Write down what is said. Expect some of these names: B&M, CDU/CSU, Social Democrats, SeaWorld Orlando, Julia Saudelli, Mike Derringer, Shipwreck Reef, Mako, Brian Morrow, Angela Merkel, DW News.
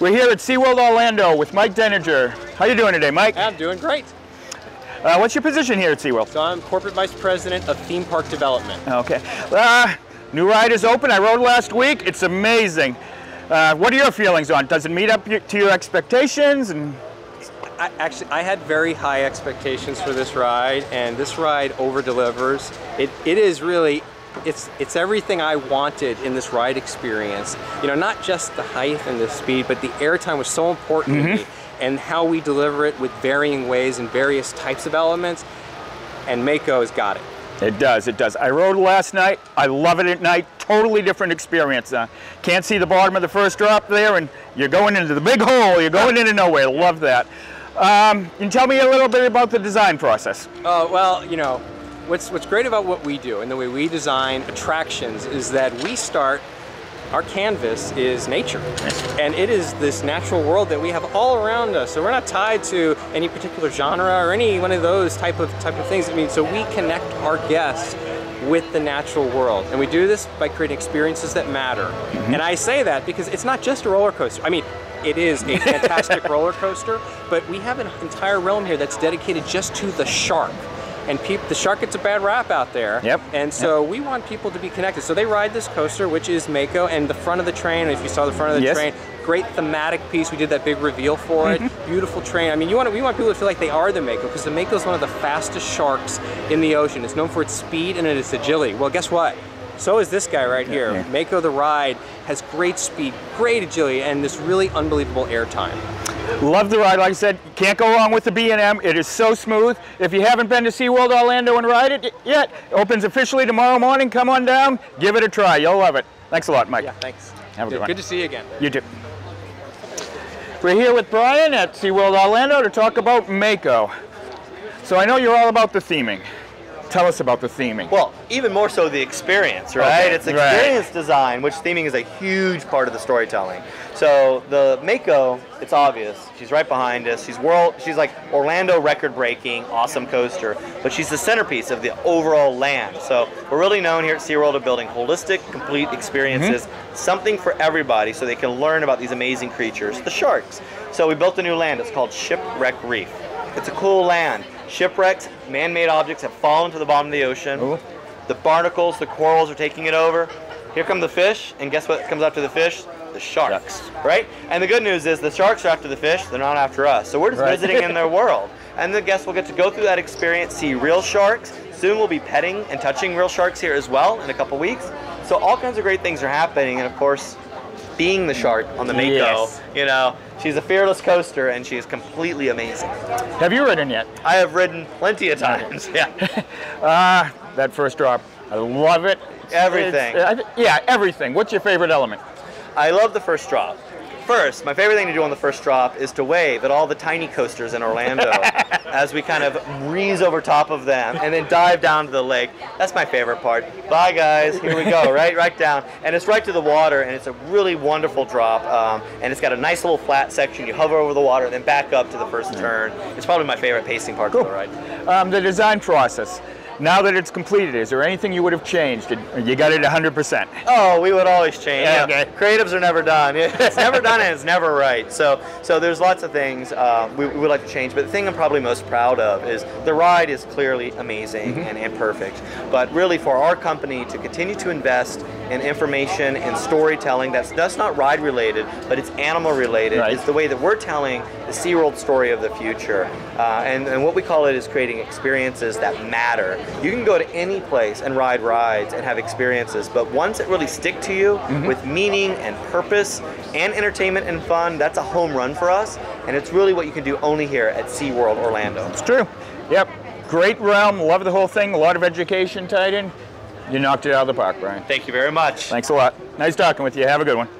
We're here at SeaWorld Orlando with Mike Derringer. How you doing today, Mike? I'm doing great. What's your position here at SeaWorld? So I'm Corporate Vice President of Theme Park Development. Okay. New ride is open. I rode last week. It's amazing. What are your feelings on it? Does it meet up to your expectations? And I had very high expectations for this ride, and this ride over-delivers. It is really, it's everything I wanted in this ride experience. You know, not just the height and the speed, but the airtime was so important to me, and how we deliver it with varying ways and various types of elements, and Mako's got it. It does, it does. I rode last night. I love it at night. Totally different experience. Can't see the bottom of the first drop there, and you're going into the big hole. You're going into nowhere. Love that. And tell me a little bit about the design process. Well, you know, what's great about what we do and the way we design attractions is that we start, our canvas is nature. And it is this natural world that we have all around us. So we're not tied to any particular genre or any one of those type of things. I mean, so we connect our guests with the natural world. And we do this by creating experiences that matter. And I say that because it's not just a roller coaster. I mean, it is a fantastic roller coaster, but we have an entire realm here that's dedicated just to the shark. And the shark gets a bad rap out there. Yep. And so we want people to be connected. So they ride this coaster, which is Mako, and the front of the train, if you saw the front of the train, great thematic piece. We did that big reveal for it. Beautiful train. I mean, we want people to feel like they are the Mako, because the Mako is one of the fastest sharks in the ocean. It's known for its speed and its agility. Well, guess what? So is this guy right here. Yeah. Mako the ride has great speed, great agility, and this really unbelievable airtime. Love the ride. Like I said, you can't go wrong with the B&M. It is so smooth. If you haven't been to SeaWorld Orlando and ride it yet, it opens officially tomorrow morning. Come on down, give it a try. You'll love it. Thanks a lot, Mike. Yeah, thanks. Have a good one. Good to see you again. You too. We're here with Brian at SeaWorld Orlando to talk about Mako. So I know you're all about the theming. Tell us about the theming. Well, even more so the experience, right? Okay. It's experience design, which theming is a huge part of the storytelling. So the Mako, it's obvious. She's right behind us. She's like Orlando record-breaking, awesome coaster, but she's the centerpiece of the overall land. So we're really known here at SeaWorld of building holistic, complete experiences, something for everybody so they can learn about these amazing creatures, the sharks. So we built a new land. It's called Shipwreck Reef. It's a cool land. Shipwrecks, man-made objects have fallen to the bottom of the ocean. Ooh. The barnacles, the corals are taking it over. Here come the fish, and guess what comes after the fish? The sharks, right? And the good news is the sharks are after the fish, they're not after us. So we're just visiting in their world. And the guests will get to go through that experience, see real sharks. Soon we'll be petting and touching real sharks here as well in a couple weeks. So all kinds of great things are happening, and of course, being the shark on the Mako, you know, she's a fearless coaster and she is completely amazing. Have you ridden yet? I have ridden plenty of times, that first drop, I love it. Everything. Everything. What's your favorite element? I love the first drop. First, my favorite thing to do on the first drop is to wave at all the tiny coasters in Orlando as we kind of breeze over top of them and then dive down to the lake. That's my favorite part. Bye guys, here we go, right down. And it's right to the water and it's a really wonderful drop. And it's got a nice little flat section. You hover over the water and then back up to the first turn. It's probably my favorite pacing part of the ride. The design process. Now that it's completed, is there anything you would have changed? You got it 100%. Oh, we would always change. Yeah, okay. Creatives are never done. It's never done and it's never right. So there's lots of things we would like to change, but the thing I'm probably most proud of is the ride is clearly amazing and perfect, but really for our company to continue to invest in information and storytelling that's not ride related, but it's animal related. Right. It's the way that we're telling the SeaWorld story of the future. And what we call it is creating experiences that matter. You can go to any place and ride rides and have experiences, but ones that really stick to you with meaning and purpose and entertainment and fun, that's a home run for us, and it's really what you can do only here at SeaWorld Orlando. It's true. Yep. Great realm. Love the whole thing. A lot of education tied in. You knocked it out of the park, Brian. Thank you very much. Thanks a lot. Nice talking with you. Have a good one.